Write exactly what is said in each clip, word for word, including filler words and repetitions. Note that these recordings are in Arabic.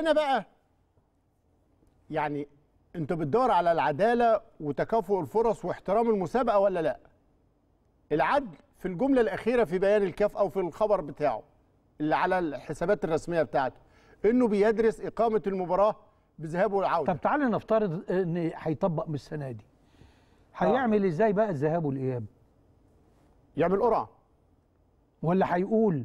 هنا بقى يعني انت بتدور على العداله وتكافؤ الفرص واحترام المسابقه ولا لا؟ العدل في الجمله الاخيره في بيان الكاف او في الخبر بتاعه اللي على الحسابات الرسميه بتاعته انه بيدرس اقامه المباراه بذهاب والعوده. طب تعالى نفترض ان هيطبق من السنه دي. هيعمل آه. ازاي بقى الذهاب والاياب؟ يعمل قرعه. ولا هيقول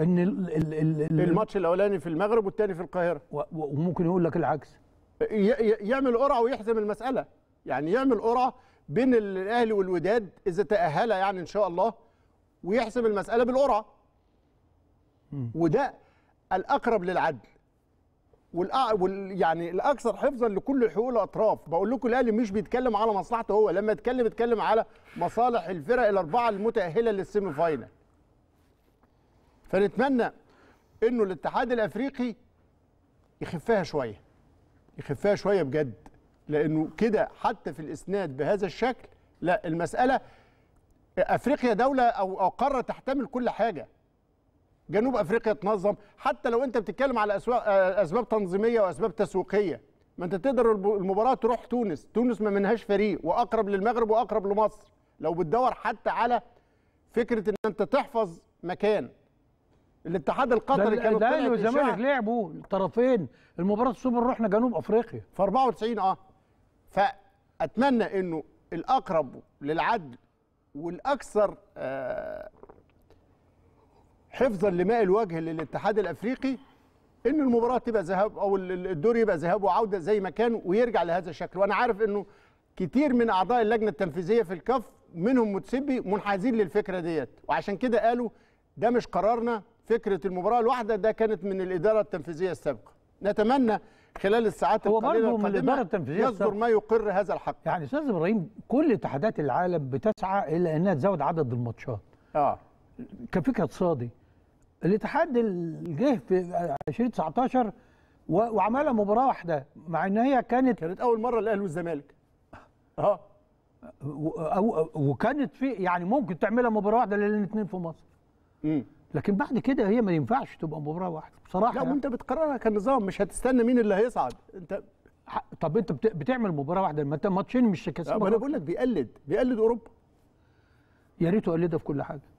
ان ال ال ال الماتش الاولاني في المغرب والثاني في القاهره. وممكن يقول لك العكس. يعمل قرعه ويحزم المساله، يعني يعمل قرعه بين الاهلي والوداد اذا تاهل يعني ان شاء الله، ويحسم المساله بالقرعه. وده الاقرب للعدل والأ... وال... يعني الاكثر حفظا لكل حقوق الاطراف. بقول لكم الاهلي مش بيتكلم على مصلحته هو، لما يتكلم يتكلم على مصالح الفرق الاربعه المتاهله للسيمي فاينال. فنتمنى انه الاتحاد الافريقي يخفها شويه، يخفها شويه بجد، لانه كده حتى في الاسناد بهذا الشكل لا. المساله افريقيا دوله او او قاره تحتمل كل حاجه. جنوب افريقيا تنظم حتى لو انت بتتكلم على اسباب تنظيميه واسباب تسويقيه، ما انت تقدر المباراه تروح تونس، تونس ما منهاش فريق واقرب للمغرب واقرب لمصر. لو بتدور حتى على فكره ان انت تحفظ مكان الاتحاد القطري كانوا طلعوا الاهلي والزمالك لعبوا الطرفين المباراه السوبر، رحنا جنوب افريقيا في أربعة وتسعين. اه فاتمنى انه الاقرب للعدل والاكثر آه حفظا لماء الوجه للاتحاد الافريقي ان المباراه تبقى ذهاب او الدور يبقى ذهاب وعوده زي ما كان، ويرجع لهذا الشكل. وانا عارف انه كتير من اعضاء اللجنه التنفيذيه في الكاف منهم متسبي منحازين للفكره ديت، وعشان كده قالوا ده مش قرارنا، فكره المباراه الواحده ده كانت من الاداره التنفيذيه السابقه. نتمنى خلال الساعات القليله القادمه يصدر ما يقر هذا الحق. يعني استاذ ابراهيم، كل اتحادات العالم بتسعى الى انها تزود عدد الماتشات اه كفكره اقتصادي. الاتحاد اللي جه في ألفين وتسعتاشر وعملها مباراه واحده، مع ان هي كانت كانت اول مره الاهلي والزمالك اه وكانت في يعني ممكن تعملها مباراه واحده للاثنين في مصر. امم لكن بعد كده هي ما ينفعش تبقى مباراه واحده بصراحه. لا، وانت بتقررها كنظام، مش هتستنى مين اللي هيصعد. انت طب انت بتعمل مباراه واحده، ما انت ماتشين مش كسبان. انا بقول لك بيقلد بيقلد اوروبا. يا ريته قلدها في كل حاجه.